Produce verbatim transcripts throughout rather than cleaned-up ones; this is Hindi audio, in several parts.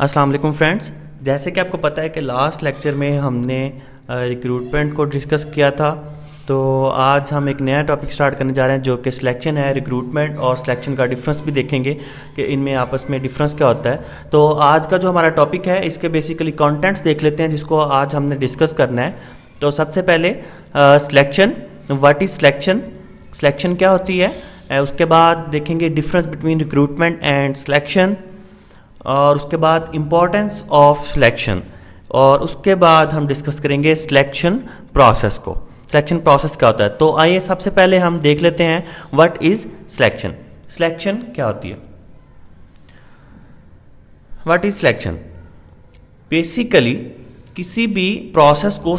अस्सलाम वालेकुम फ्रेंड्स, जैसे कि आपको पता है कि लास्ट लेक्चर में हमने रिक्रूटमेंट को डिस्कस किया था, तो आज हम एक नया टॉपिक स्टार्ट करने जा रहे हैं जो कि सिलेक्शन है। रिक्रूटमेंट और सिलेक्शन का डिफरेंस भी देखेंगे कि इनमें आपस में डिफरेंस क्या होता है। तो आज का जो हमारा टॉपिक है इसके बेसिकली कंटेंट्स देख लेते हैं जिसको आज हमने डिस्कस करना है। तो सबसे पहले selection, what is selection, selection क्या होती है, uh, उसके बाद देखेंगे difference between recruitment and selection, और उसके बाद इम्पोर्टेंस ऑफ सिलेक्शन, और उसके बाद हम डिस्कस करेंगे सिलेक्शन प्रोसेस को, सिलेक्शन प्रोसेस क्या होता है। तो आइए सबसे पहले हम देख लेते हैं व्हाट इज़ सिलेक्शन, सिलेक्शन क्या होती है। व्हाट इज़ सिलेक्शन, बेसिकली किसी भी प्रोसेस को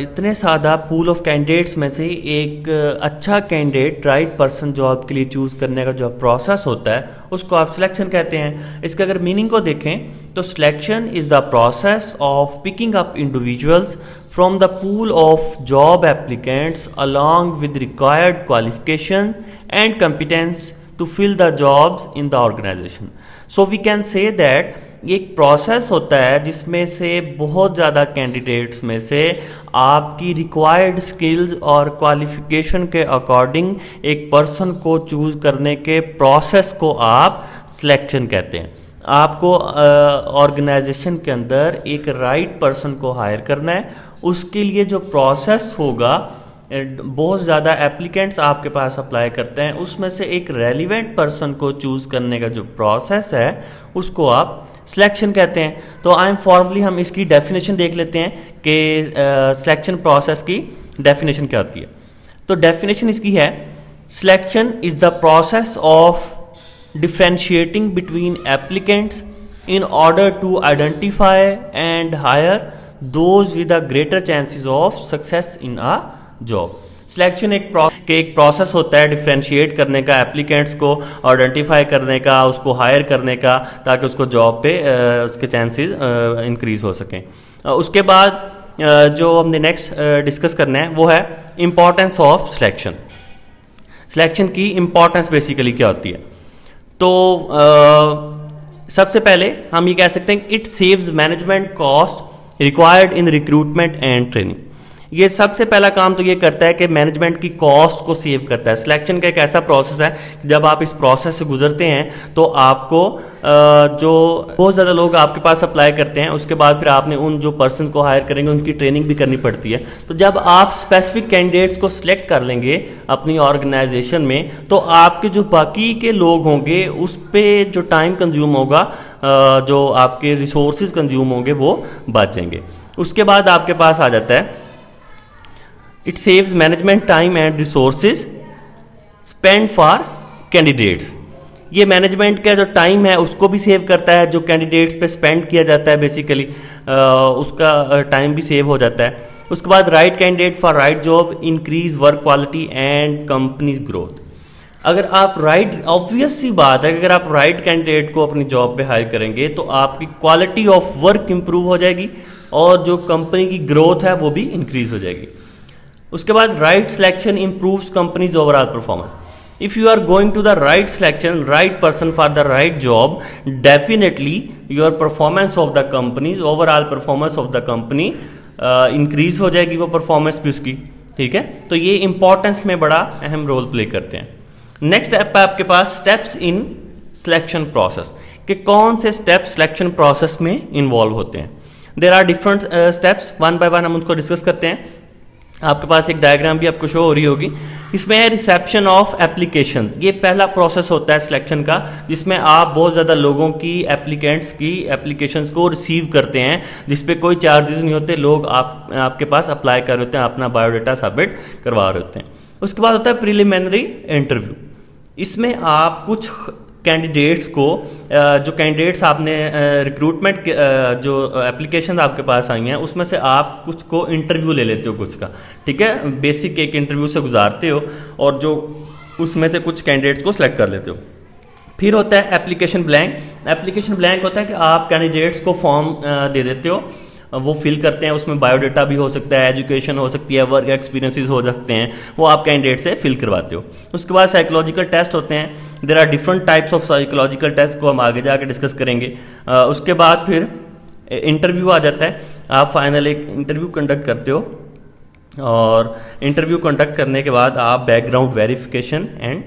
इतने सादा पूल ऑफ कैंडिडेट्स में से एक अच्छा कैंडिडेट, राइट पर्सन जॉब के लिए चूज़ करने का जो प्रोसेस होता है उसको आप सिलेक्शन कहते हैं। इसका अगर मीनिंग को देखें तो selection is the process of picking up individuals from the pool of job applicants along with required qualification and competence to fill the jobs in the organisation. So we can say that एक प्रोसेस होता है जिसमें से बहुत ज़्यादा कैंडिडेट्स में से आपकी रिक्वायर्ड स्किल्स और क्वालिफिकेशन के अकॉर्डिंग एक पर्सन को चूज़ करने के प्रोसेस को आप सिलेक्शन कहते हैं। आपको ऑर्गेनाइजेशन के अंदर एक राइट पर्सन को हायर करना है, उसके लिए जो प्रोसेस होगा, बहुत ज़्यादा एप्लीकेंट्स आपके पास अप्लाई करते हैं, उसमें से एक रेलिवेंट पर्सन को चूज़ करने का जो प्रोसेस है उसको आप सिलेक्शन कहते हैं। तो आई एम फॉर्मली हम इसकी डेफिनेशन देख लेते हैं कि सिलेक्शन प्रोसेस की डेफिनेशन क्या होती है। तो डेफिनेशन इसकी है, selection is the process of differentiating between applicants in order to identify and hire those with a greater chances of success in a job. Selection एक के एक प्रोसेस होता है डिफ्रेंशिएट करने का, एप्लीकेंट्स को आइडेंटिफाई करने का, उसको हायर करने का, ताकि उसको जॉब पे आ, उसके चांसेस इंक्रीज हो सकें। उसके बाद आ, जो हमने नेक्स्ट डिस्कस करना है वो है इम्पोर्टेंस ऑफ सिलेक्शन, सिलेक्शन की इम्पोर्टेंस बेसिकली क्या होती है। तो आ, सबसे पहले हम ये कह सकते हैं it saves management cost required in recruitment and training. ये सबसे पहला काम तो ये करता है कि मैनेजमेंट की कॉस्ट को सेव करता है। सिलेक्शन का एक ऐसा प्रोसेस है, जब आप इस प्रोसेस से गुजरते हैं तो आपको जो बहुत ज़्यादा लोग आपके पास अप्लाई करते हैं, उसके बाद फिर आपने उन जो पर्सन को हायर करेंगे उनकी ट्रेनिंग भी करनी पड़ती है। तो जब आप स्पेसिफिक कैंडिडेट्स को सिलेक्ट कर लेंगे अपनी ऑर्गेनाइजेशन में, तो आपके जो बाकी के लोग होंगे उस पर जो टाइम कंज्यूम होगा, जो आपके रिसोर्सेज कंज्यूम होंगे वो बच जाएंगे। उसके बाद आपके पास आ जाता है it saves management time and resources spend for candidates. ये मैनेजमेंट का जो टाइम है उसको भी सेव करता है, जो कैंडिडेट्स पे स्पेंड किया जाता है बेसिकली उसका टाइम भी सेव हो जाता है। उसके बाद right candidate for right job increase work quality and company's growth. अगर आप राइट, ऑब्वियस सी बात है कि अगर आप राइट कैंडिडेट को अपनी जॉब पे हायर करेंगे तो आपकी क्वालिटी ऑफ वर्क इंप्रूव हो जाएगी और जो कंपनी की ग्रोथ है वो भी इंक्रीज हो जाएगी। उसके बाद right selection improves company's overall performance. If you are going to the right selection, right person for the right job, definitely your performance of the companies, overall performance of the company increase हो जाएगी, वो परफॉर्मेंस भी उसकी, ठीक है। तो ये इंपॉर्टेंस में बड़ा अहम रोल प्ले करते हैं। नेक्स्ट स्टेप आपके पास स्टेप्स इन सिलेक्शन प्रोसेस, कि कौन से स्टेप सिलेक्शन प्रोसेस में इन्वॉल्व होते हैं। There are different steps, one by one हम उनको डिस्कस करते हैं। आपके पास एक डायग्राम भी आपको शो हो रही होगी, इसमें है रिसेप्शन ऑफ एप्लीकेशन। ये पहला प्रोसेस होता है सिलेक्शन का, जिसमें आप बहुत ज़्यादा लोगों की, एप्लीकेंट्स की एप्लीकेशंस को रिसीव करते हैं, जिस पे कोई चार्जेस नहीं होते, लोग आप आपके पास अप्लाई कर रहे होते हैं, अपना बायोडाटा सबमिट करवा रहे होते हैं। उसके बाद होता है प्रिलिमिनरी इंटरव्यू। इसमें आप कुछ कैंडिडेट्स को, जो कैंडिडेट्स आपने रिक्रूटमेंट के जो एप्लीकेशन आपके पास आई हैं उसमें से आप कुछ को इंटरव्यू ले लेते हो कुछ का, ठीक है, बेसिक एक इंटरव्यू से गुजारते हो और जो उसमें से कुछ कैंडिडेट्स को सिलेक्ट कर लेते हो। फिर होता है एप्लीकेशन ब्लैंक। एप्लीकेशन ब्लैंक होता है कि आप कैंडिडेट्स को फॉर्म दे देते हो वो फिल करते हैं, उसमें बायोडाटा भी हो सकता है, एजुकेशन हो सकती है, वर्क एक्सपीरियंसेस हो सकते हैं, वो आप कैंडिडेट से फिल करवाते हो। उसके बाद साइकोलॉजिकल टेस्ट होते हैं, there are different types of psychological test को हम आगे जाके डिस्कस करेंगे। आ, उसके बाद फिर इंटरव्यू आ जाता है, आप फाइनल एक इंटरव्यू कंडक्ट करते हो और इंटरव्यू कंडक्ट करने के बाद आप background verification and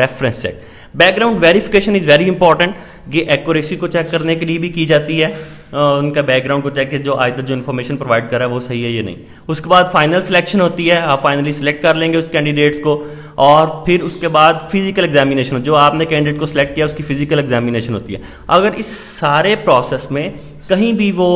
reference check. Background verification is very important, ये एक्यूरेसी को चेक करने के लिए भी की जाती है, uh, उनका बैकग्राउंड को चेक है जो आज तक जो इन्फॉर्मेशन प्रोवाइड करा है वो सही है ये नहीं। उसके बाद फाइनल सिलेक्शन होती है, आप फाइनली सिलेक्ट कर लेंगे उस कैंडिडेट्स को, और फिर उसके बाद फिजिकल एग्जामिनेशन, जो आपने कैंडिडेट को सिलेक्ट किया उसकी फिजिकल एग्जामिनेशन होती है। अगर इस सारे प्रोसेस में कहीं भी वो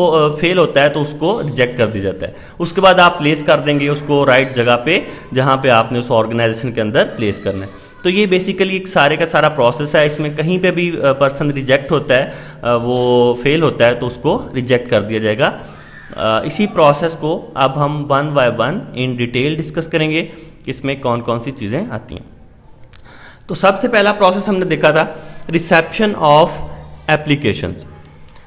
फेल होता है तो उसको रिजेक्ट कर दिया जाता है। उसके बाद आप प्लेस कर देंगे उसको राइट जगह पे जहाँ पे आपने उस ऑर्गेनाइजेशन के अंदर प्लेस करना है। तो ये बेसिकली एक सारे का सारा प्रोसेस है, इसमें कहीं पे भी पर्सन रिजेक्ट होता है, वो फेल होता है तो उसको रिजेक्ट कर दिया जाएगा। इसी प्रोसेस को अब हम one by one in detail discuss करेंगे कि इसमें कौन कौन सी चीज़ें आती हैं। तो सबसे पहला प्रोसेस हमने देखा था reception of application.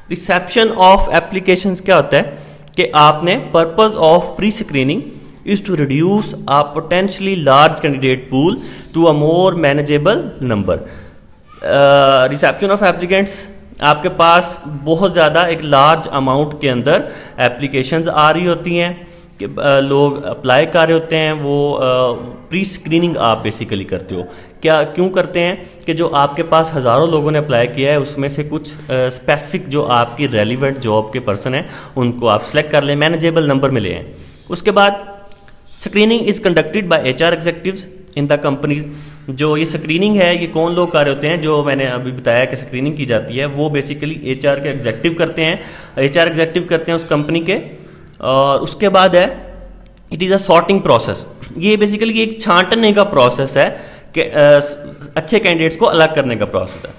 Reception of applications क्या होता है कि आपने purpose of pre screening is to reduce a potentially large candidate pool to a more manageable number. Reception of applicants, आपके पास बहुत ज़्यादा एक लार्ज अमाउंट के अंदर एप्लीकेशंस आ रही होती हैं कि लोग अप्लाई कर रहे होते हैं, वो प्री स्क्रीनिंग आप बेसिकली करते हो। क्या क्यों करते हैं कि जो आपके पास हज़ारों लोगों ने अप्लाई किया है उसमें से कुछ स्पेसिफिक जो आपकी रेलिवेंट जॉब के पर्सन हैं उनको आप सेलेक्ट कर लें, मैनेजेबल नंबर में ले आएँ। उसके बाद screening is conducted by H R executives in the companies. जो ये स्क्रीनिंग है ये कौन लोग कर रहे होते हैं, जो मैंने अभी बताया कि स्क्रीनिंग की जाती है वो बेसिकली एच आर के एग्जीक्यूटिव करते हैं, एच आर एग्जीक्यूटिव करते हैं उस कंपनी के। और उसके बाद है it is a sorting process, ये बेसिकली एक छांटने का प्रोसेस है कि अच्छे कैंडिडेट्स को अलग करने का प्रोसेस है।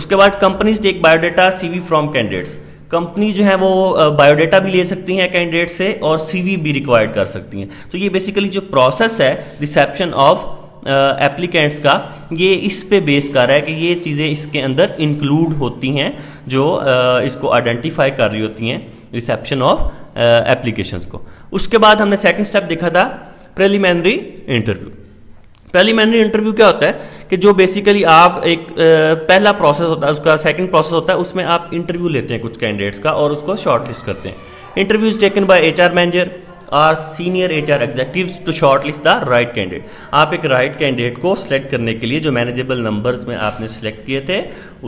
उसके बाद companies take biodata CV from candidates, company जो है वो बायोडाटा भी ले सकती हैं कैंडिडेट से और सीवी भी रिक्वायर्ड कर सकती हैं। तो ये बेसिकली जो प्रोसेस है रिसेप्शन ऑफ एप्लीकेंट्स का, ये इस पे बेस कर रहा है कि ये चीज़ें इसके अंदर इंक्लूड होती हैं जो uh, इसको आइडेंटिफाई कर रही होती हैं रिसेप्शन ऑफ एप्लीकेशंस को। उसके बाद हमने सेकंड स्टेप देखा था प्रिलिमिनरी इंटरव्यू। प्रिलिमिनरी इंटरव्यू क्या होता है कि जो बेसिकली आप एक uh, पहला प्रोसेस होता है उसका, सेकंड प्रोसेस होता है, उसमें आप इंटरव्यू लेते हैं कुछ कैंडिडेट्स का और उसको शॉर्टलिस्ट करते हैं। Interviews taken by HR manager or senior H R executives to shortlist the right candidate. आप एक राइट right कैंडिडेट को सिलेक्ट करने के लिए जो मैनेजेबल नंबर्स में आपने सेलेक्ट किए थे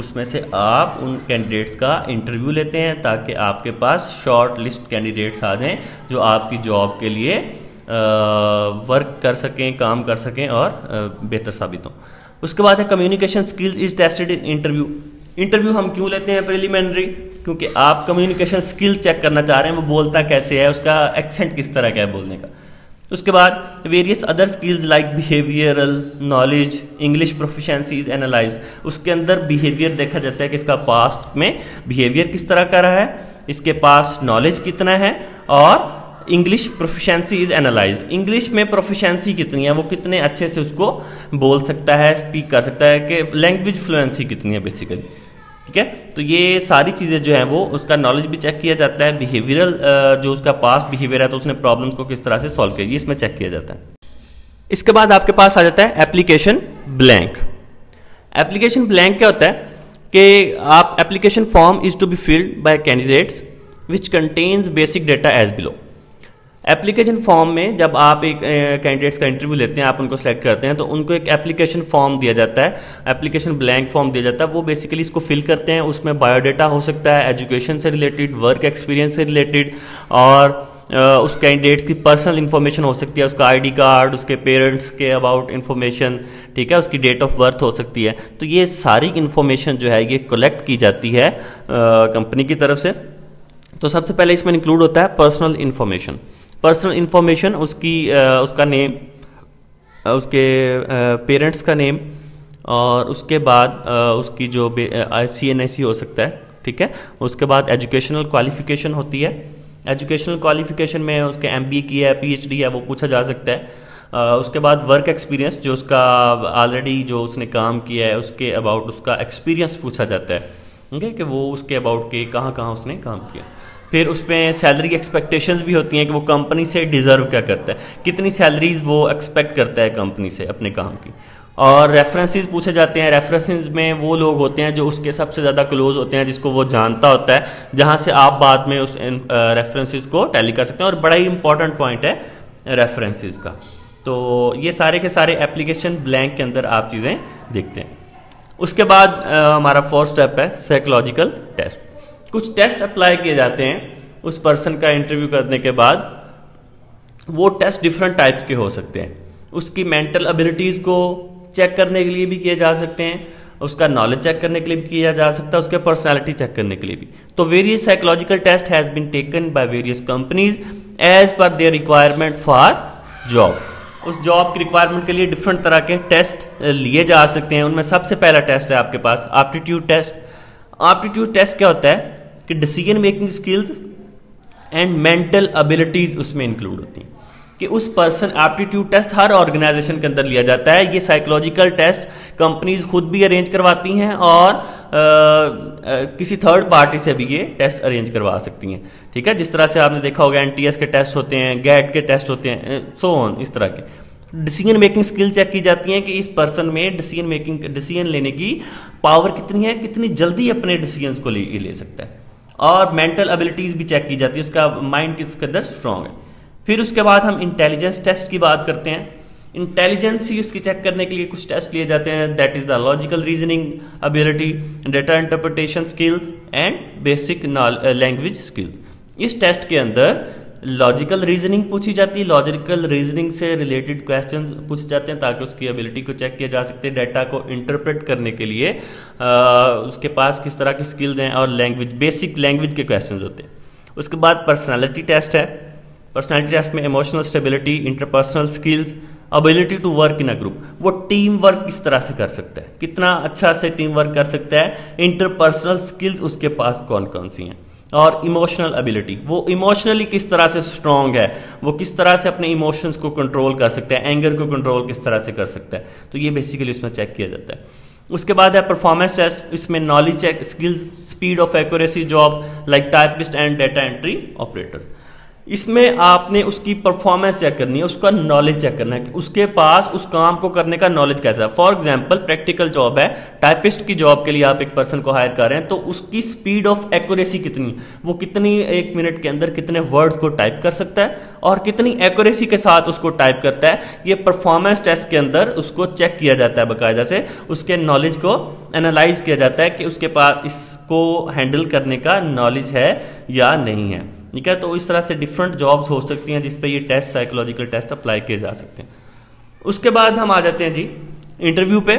उसमें से आप उन कैंडिडेट्स का इंटरव्यू लेते हैं ताकि आपके पास शॉर्ट लिस्ट कैंडिडेट्स आ जाएँ जो आपकी जॉब के लिए वर्क कर सकें, काम कर सकें और बेहतर साबित हों। उसके बाद है communication skills is tested in interview. Interview हम क्यों लेते हैं प्रिलिमिनरी, क्योंकि आप कम्युनिकेशन स्किल चेक करना चाह रहे हैं वो बोलता कैसे है, उसका एक्सेंट किस तरह का है बोलने का। उसके बाद various other skills like behavioural knowledge, English proficiency is analyse. उसके अंदर बिहेवियर देखा जाता है कि इसका पास्ट में बिहेवियर किस तरह का रहा है, इसके पास नॉलेज कितना है, और English proficiency is analyse, English में प्रोफिशेंसी कितनी है, वो कितने अच्छे से उसको बोल सकता है, स्पीक कर सकता है, कि लैंग्वेज फ्लुएंसी कितनी है बेसिकली, ठीक है। तो ये सारी चीज़ें जो हैं वो उसका नॉलेज भी चेक किया जाता है, बिहेवियरल जो उसका पास्ट बिहेवियर है तो उसने प्रॉब्लम्स को किस तरह से सॉल्व किया इसमें चेक किया जाता है। इसके बाद आपके पास आ जाता है एप्लीकेशन ब्लैंक। एप्लीकेशन ब्लैंक क्या होता है कि आप application form is to be filled by candidates which contains basic data as below. Application form में जब आप एक कैंडिडेट्स का इंटरव्यू लेते हैं, आप उनको सेलेक्ट करते हैं तो उनको एक एप्लीकेशन फॉर्म दिया जाता है, एप्लीकेशन ब्लैंक फॉर्म दिया जाता है, वो बेसिकली इसको फिल करते हैं। उसमें बायोडाटा हो सकता है, एजुकेशन से रिलेटेड, वर्क एक्सपीरियंस से रिलेटेड, और उस कैंडिडेट्स की पर्सनल इन्फॉर्मेशन हो सकती है, उसका आईडी कार्ड, उसके पेरेंट्स के अबाउट इन्फॉर्मेशन, ठीक है, उसकी डेट ऑफ बर्थ हो सकती है। तो ये सारी इन्फॉर्मेशन जो है ये कलेक्ट की जाती है कंपनी की तरफ से। तो सबसे पहले इसमें इंक्लूड होता है पर्सनल इन्फॉर्मेशन। पर्सनल इन्फॉर्मेशन उसकी आ, उसका नेम, उसके पेरेंट्स का नेम, और उसके बाद आ, उसकी जो सी एन आई सी हो सकता है, ठीक है। उसके बाद एजुकेशनल क्वालिफिकेशन होती है, एजुकेशनल क्वालिफिकेशन में उसके एम बी ए की है, पी एच डी है, वो पूछा जा सकता है। आ, उसके बाद वर्क एक्सपीरियंस, जो उसका ऑलरेडी जो उसने काम किया है उसके अबाउट उसका एक्सपीरियंस पूछा जाता है, ठीक है, कि वो उसके अबाउट के कहाँ कहाँ उसने काम किया। फिर उसमें सैलरी की एक्सपेक्टेशंस भी होती हैं कि वो कंपनी से डिज़र्व क्या करता है, कितनी सैलरीज वो एक्सपेक्ट करता है कंपनी से अपने काम की। और रेफरेंसेस पूछे जाते हैं, रेफरेंसेस में वो लोग होते हैं जो उसके सबसे ज़्यादा क्लोज होते हैं, जिसको वो जानता होता है, जहाँ से आप बाद में उस रेफरेंसेस को टैली कर सकते हैं। और बड़ा ही इंपॉर्टेंट पॉइंट है रेफरेंसेस का। तो ये सारे के सारे एप्लीकेशन ब्लैंक के अंदर आप चीज़ें देखते हैं। उसके बाद आ, हमारा फोर्थ स्टेप है साइकोलॉजिकल टेस्ट। कुछ टेस्ट अप्लाई किए जाते हैं उस पर्सन का इंटरव्यू करने के बाद। वो टेस्ट डिफरेंट टाइप्स के हो सकते हैं, उसकी मेंटल एबिलिटीज़ को चेक करने के लिए भी किए जा सकते हैं, उसका नॉलेज चेक करने के लिए भी किया जा सकता है, उसके पर्सनालिटी चेक करने के लिए भी। तो various psychological test has been taken by various companies as per their requirement for job. उस जॉब की रिक्वायरमेंट के लिए डिफरेंट तरह के टेस्ट लिए जा सकते हैं। उनमें सबसे पहला टेस्ट है आपके पास एप्टीट्यूड टेस्ट। एप्टीट्यूड टेस्ट क्या होता है कि decision making skills and mental abilities उसमें इंक्लूड होती हैं, कि उस पर्सन एप्टीट्यूड टेस्ट हर ऑर्गेनाइजेशन के अंदर लिया जाता है। ये साइकोलॉजिकल टेस्ट कंपनीज खुद भी अरेंज करवाती हैं और आ, आ, किसी थर्ड पार्टी से भी ये टेस्ट अरेंज करवा सकती हैं, ठीक है। जिस तरह से आपने देखा होगा एनटीएस के टेस्ट होते हैं, गैट के टेस्ट होते हैं, सो ऑन। इस तरह के डिसीजन मेकिंग स्किल चेक की जाती हैं कि इस पर्सन में डिसीजन मेकिंग डिसीजन लेने की पावर कितनी है, कितनी जल्दी अपने डिसीजंस को ले, ले सकता है। और मेंटल एबिलिटीज भी चेक की जाती है, उसका माइंड किस कदर स्ट्रांग है। फिर उसके बाद हम इंटेलिजेंस टेस्ट की बात करते हैं। इंटेलिजेंस ही उसकी चेक करने के लिए कुछ टेस्ट लिए जाते हैं, that is the logical reasoning ability, data interpretation skill and basic language skill. इस टेस्ट के अंदर लॉजिकल रीजनिंग पूछी जाती है, लॉजिकल रीजनिंग से रिलेटेड क्वेश्चन पूछे जाते हैं ताकि उसकी एबिलिटी को चेक किया जा सके, डाटा को इंटरप्रेट करने के लिए आ, उसके पास किस तरह की स्किल्स हैं। और लैंग्वेज, बेसिक लैंग्वेज के क्वेश्चन होते हैं। उसके बाद पर्सनैलिटी टेस्ट है। पर्सनैलिटी टेस्ट में emotional stability, interpersonal skills, ability to work in a group, वो टीम वर्क किस तरह से कर सकता है, कितना अच्छा से टीम वर्क कर सकता है, इंटरपर्सनल स्किल्स उसके पास कौन कौन सी हैं, और इमोशनल एबिलिटी, वो इमोशनली किस तरह से स्ट्रांग है, वो किस तरह से अपने इमोशंस को कंट्रोल कर सकता है, एंगर को कंट्रोल किस तरह से कर सकता है। तो ये बेसिकली उसमें चेक किया जाता है। उसके बाद है परफॉर्मेंस टेस्ट। इसमें knowledge check, skills, speed of accuracy job like typist and data entry operators. इसमें आपने उसकी परफॉर्मेंस चेक करनी है, उसका नॉलेज चेक करना है कि उसके पास उस काम को करने का नॉलेज कैसा है। फॉर एग्जांपल प्रैक्टिकल जॉब है, टाइपिस्ट की जॉब के लिए आप एक पर्सन को हायर कर रहे हैं, तो उसकी स्पीड ऑफ एक्यूरेसी कितनी, वो कितनी एक मिनट के अंदर कितने वर्ड्स को टाइप कर सकता है और कितनी एक्यूरेसी के साथ उसको टाइप करता है। ये परफॉर्मेंस टेस्ट के अंदर उसको चेक किया जाता है बाकायदा से, उसके नॉलेज को एनालाइज किया जाता है कि उसके पास इसको हैंडल करने का नॉलेज है या नहीं है, ठीक है। तो इस तरह से डिफरेंट जॉब्स हो सकती हैं जिस पे ये टेस्ट, साइकोलॉजिकल टेस्ट अप्लाई किए जा सकते हैं। उसके बाद हम आ जाते हैं जी इंटरव्यू पे।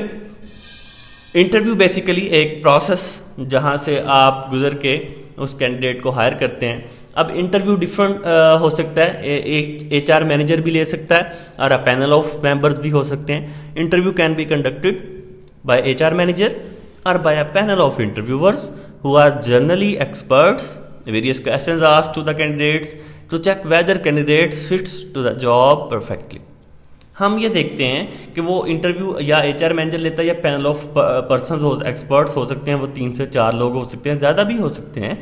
इंटरव्यू बेसिकली एक प्रोसेस जहां से आप गुजर के उस कैंडिडेट को हायर करते हैं। अब इंटरव्यू डिफरेंट हो सकता है, एक एचआर मैनेजर भी ले सकता है और अ पैनल ऑफ मेंबर्स भी हो सकते हैं। Interview can be conducted by HR manager और by a panel of interviewers who are generally experts. Various questions asked to the candidates to check whether candidates fits to the job perfectly. हम ये देखते हैं कि वो इंटरव्यू या एच आर मैनेजर लेता है या पैनल ऑफ पर्सन हो, एक्सपर्ट्स हो सकते हैं, वो तीन से चार लोग हो सकते हैं, ज़्यादा भी हो सकते हैं।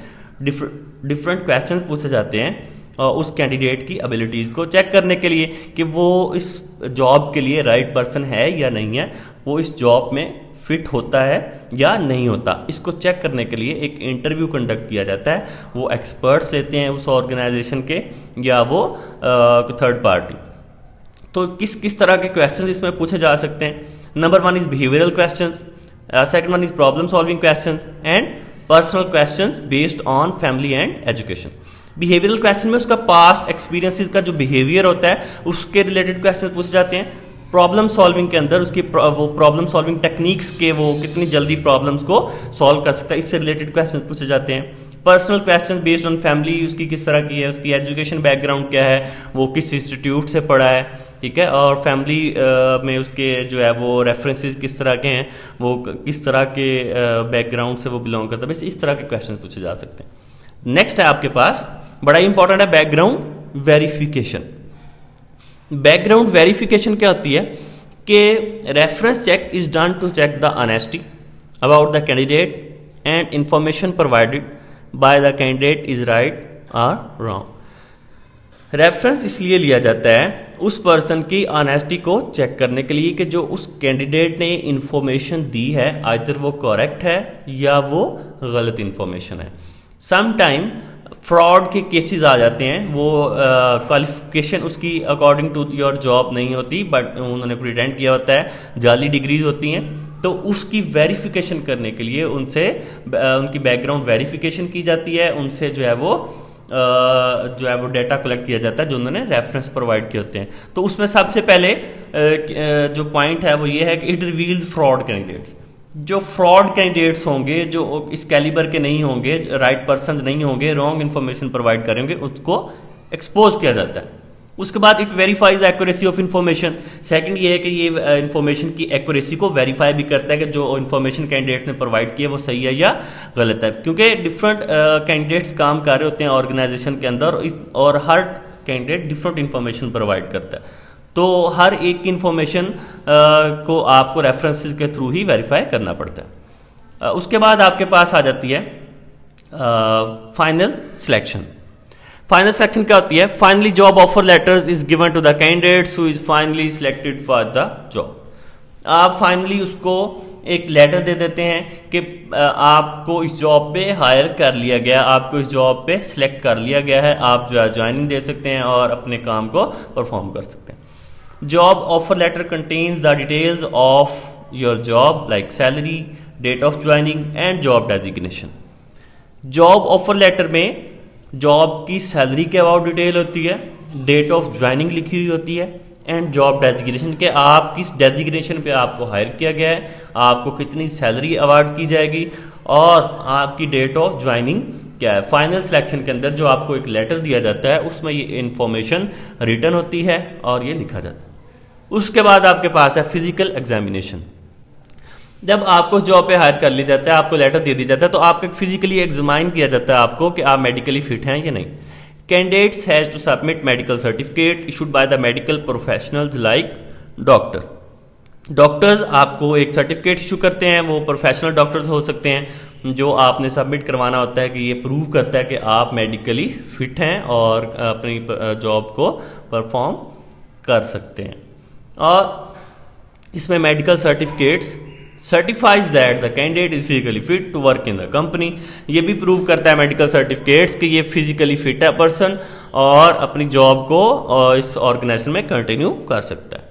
डिफरेंट क्वेश्चन पूछे जाते हैं और उस कैंडिडेट की एबिलिटीज़ को चेक करने के लिए कि वो इस जॉब के लिए राइट पर्सन है या नहीं है, वो इस जॉब में फिट होता है या नहीं होता। इसको चेक करने के लिए एक इंटरव्यू कंडक्ट किया जाता है, वो एक्सपर्ट्स लेते हैं उस ऑर्गेनाइजेशन के या वो थर्ड पार्टी। तो किस किस तरह के क्वेश्चंस इसमें पूछे जा सकते हैं। Number one is behavioural questions, second one is problem solving questions and personal questions based on family and education. Behavioural question में उसका पास्ट एक्सपीरियंसिस का जो बिहेवियर होता है उसके रिलेटेड क्वेश्चन पूछे जाते हैं। प्रॉब्लम सॉल्विंग के अंदर उसकी वो प्रॉब्लम सॉल्विंग टेक्निक्स के, वो कितनी जल्दी प्रॉब्लम्स को सॉल्व कर सकता है, इससे रिलेटेड क्वेश्चन पूछे जाते हैं। Personal question based on family, उसकी किस तरह की है, उसकी एजुकेशन बैकग्राउंड क्या है, वो किस इंस्टीट्यूट से पढ़ा है, ठीक है। और फैमिली में उसके जो है वो रेफरेंसेस किस तरह के हैं, वो किस तरह के बैकग्राउंड से वो बिलोंग करता है, इस तरह के क्वेश्चन पूछे जा सकते हैं। नेक्स्ट है आपके पास, बड़ा इंपॉर्टेंट है, बैकग्राउंड वेरिफिकेशन। बैकग्राउंड वेरिफिकेशन क्या होती है कि reference check is done to check the honesty about the candidate and information provided by the candidate is right or wrong. Reference इसलिए लिया जाता है उस पर्सन की ऑनेस्टी को चेक करने के लिए कि जो उस कैंडिडेट ने इंफॉर्मेशन दी है आइदर वो करेक्ट है या वो गलत इंफॉर्मेशन है। समटाइम फ्रॉड के केसेस आ जाते हैं, वो क्वालिफिकेशन uh, उसकी अकॉर्डिंग टू योर जॉब नहीं होती बट उन्होंने प्रिटेंड किया होता है, जाली डिग्रीज होती हैं, तो उसकी वेरिफिकेशन करने के लिए उनसे uh, उनकी बैकग्राउंड वेरिफिकेशन की जाती है, उनसे जो है वो uh, जो है वो डाटा कलेक्ट किया जाता है जो उन्होंने रेफरेंस प्रोवाइड किए होते हैं। तो उसमें सबसे पहले uh, जो पॉइंट है वो ये है कि इट रिवील्स फ्रॉड कैंडिडेट्स। जो फ्रॉड कैंडिडेट्स होंगे, जो इस कैलिबर के नहीं होंगे, राइट पर्सन नहीं होंगे, रॉन्ग इन्फॉर्मेशन प्रोवाइड करेंगे, उसको एक्सपोज किया जाता है। उसके बाद it verifies accuracy of information. Second ये है कि ये इन्फॉर्मेशन की एक्यूरेसी को वेरीफाई भी करता है कि जो इन्फॉर्मेशन कैंडिडेट ने प्रोवाइड किया वो सही है या गलत है, क्योंकि डिफरेंट कैंडिडेट्स uh, काम कर रहे होते हैं ऑर्गेनाइजेशन के अंदर और हर कैंडिडेट डिफरेंट इन्फॉर्मेशन प्रोवाइड करता है, तो हर एक की इन्फॉर्मेशन को आपको रेफरेंसेस के थ्रू ही वेरीफाई करना पड़ता है। आ, उसके बाद आपके पास आ जाती है फाइनल सिलेक्शन। फाइनल सिलेक्शन क्या होती है? Finally job offer letters is given to the candidates who is finally selected for the job. आप फाइनली उसको एक लेटर दे देते हैं कि आपको इस जॉब पे हायर कर लिया गया, आपको इस जॉब पे सिलेक्ट कर लिया गया है, आप जो है ज्वाइनिंग दे सकते हैं और अपने काम को परफॉर्म कर सकते हैं। Job offer letter contains the details of your job like salary, date of joining and job designation। Job offer letter में जॉब की सैलरी के अबाउट डिटेल होती है, डेट ऑफ ज्वाइनिंग लिखी हुई होती है एंड जॉब डेजिग्नेशन के आप किस डेजिग्नेशन पे आपको हायर किया गया है, आपको कितनी सैलरी अवार्ड की जाएगी और आपकी डेट ऑफ ज्वाइनिंग क्या है। फाइनल सिलेक्शन के अंदर जो आपको एक लेटर दिया जाता है उसमें ये इन्फॉर्मेशन रिटर्न होती है और ये लिखा जाता है। उसके बाद आपके पास है फिजिकल एग्जामिनेशन। जब आपको जॉब पे हायर कर लिया जाता है, आपको लेटर दे दिया जाता है, तो आपको फिजिकली एग्जामिन किया जाता है आपको कि आप मेडिकली फिट हैं या नहीं। Candidates has to submit medical certificate issued by the medical professionals like doctor. Doctors आपको एक सर्टिफिकेट इशू करते हैं, वो प्रोफेशनल डॉक्टर्स हो सकते हैं, जो आपने सबमिट करवाना होता है कि ये प्रूव करता है कि आप मेडिकली फिट हैं और अपनी जॉब को परफॉर्म कर सकते हैं। और इसमें medical certificates certifies that the candidate is physically fit to work in the company, ये भी प्रूव करता है मेडिकल सर्टिफिकेट्स कि ये फिजिकली फिट है पर्सन और अपनी जॉब को और इस ऑर्गेनाइजेशन में कंटिन्यू कर सकता है।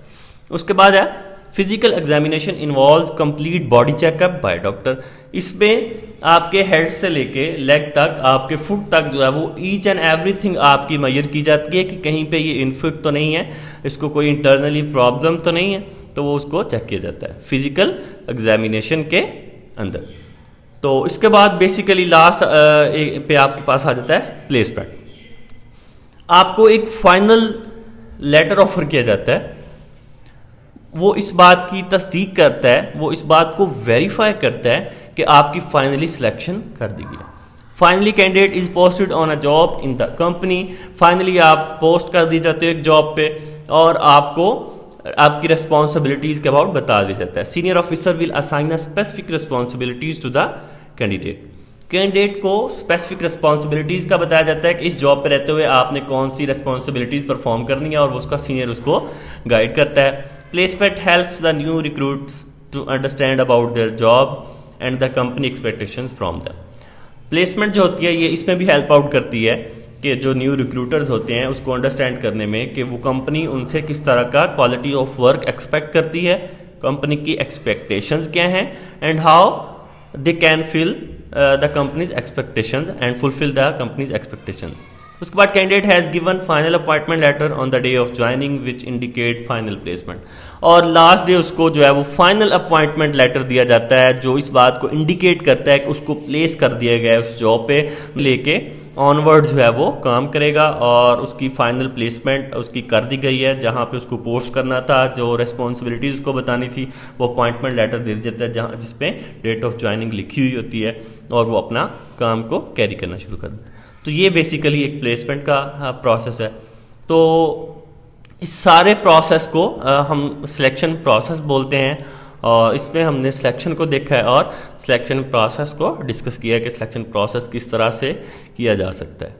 उसके बाद है physical examination involves complete body checkup by doctor. इसमें आपके हेड से लेके लेग तक, आपके फुट तक जो है वो ईच एंड एवरीथिंग आपकी मेजर की जाती है कि कहीं पे ये इनफिट तो नहीं है, इसको कोई इंटरनली प्रॉब्लम तो नहीं है, तो वो उसको चेक किया जाता है फिजिकल एग्जामिनेशन के अंदर। तो इसके बाद बेसिकली लास्ट पे आपके पास आ जाता है प्लेसमेंट। आपको एक फाइनल लेटर ऑफर किया जाता है, वो इस बात की तस्दीक करता है, वो इस बात को वेरीफाई करता है कि आपकी फाइनली सिलेक्शन कर दी गई। Finally candidate is posted on a job in the company. Finally आप पोस्ट कर दी जाते हो एक जॉब पे और आपको आपकी रिस्पॉन्सिबिलिटीज के अबाउट बता दिया जाता है। Senior officer will assign a specific responsibilities to the candidate. Candidate को स्पेसिफिक रिस्पॉन्सिबिलिटीज का बताया जाता है कि इस जॉब पर रहते हुए आपने कौन सी रिस्पॉन्सिबिलिटीज परफॉर्म करनी है और उसका सीनियर उसको गाइड करता है। Placement helps the new recruits to understand about their job and the company expectations from them. Placement जो होती है ये इसमें भी help out करती है कि जो new recruiters होते हैं उसको understand करने में कि वो company उनसे किस तरह का quality of work expect करती है, company की expectations क्या हैं and how they can fill uh, the company's expectations and fulfill the company's expectations. उसके बाद candidate has given final appointment letter on the day of joining which indicate final placement. और लास्ट डे उसको जो है वो फाइनल अपॉइंटमेंट लेटर दिया जाता है जो इस बात को इंडिकेट करता है कि उसको प्लेस कर दिया गया है उस जॉब पे, लेके ऑनवर्ड जो है वो काम करेगा और उसकी फाइनल प्लेसमेंट उसकी कर दी गई है। जहाँ पे उसको पोस्ट करना था, जो रिस्पॉन्सिबिलिटीज़ उसको बतानी थी, वो अपॉइंटमेंट लेटर दे दिया जाता है जहाँ जिसपे डेट ऑफ ज्वाइनिंग लिखी हुई होती है और वो अपना काम को कैरी करना शुरू कर देता है। तो ये बेसिकली एक प्लेसमेंट का प्रोसेस है। तो इस सारे प्रोसेस को हम सिलेक्शन प्रोसेस बोलते हैं और इसमें हमने सिलेक्शन को देखा है और सिलेक्शन प्रोसेस को डिस्कस किया है कि सिलेक्शन प्रोसेस किस तरह से किया जा सकता है।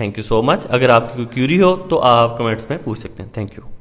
Thank you so much. अगर आपकी कोई क्यूरी हो तो आप कमेंट्स में पूछ सकते हैं। Thank you.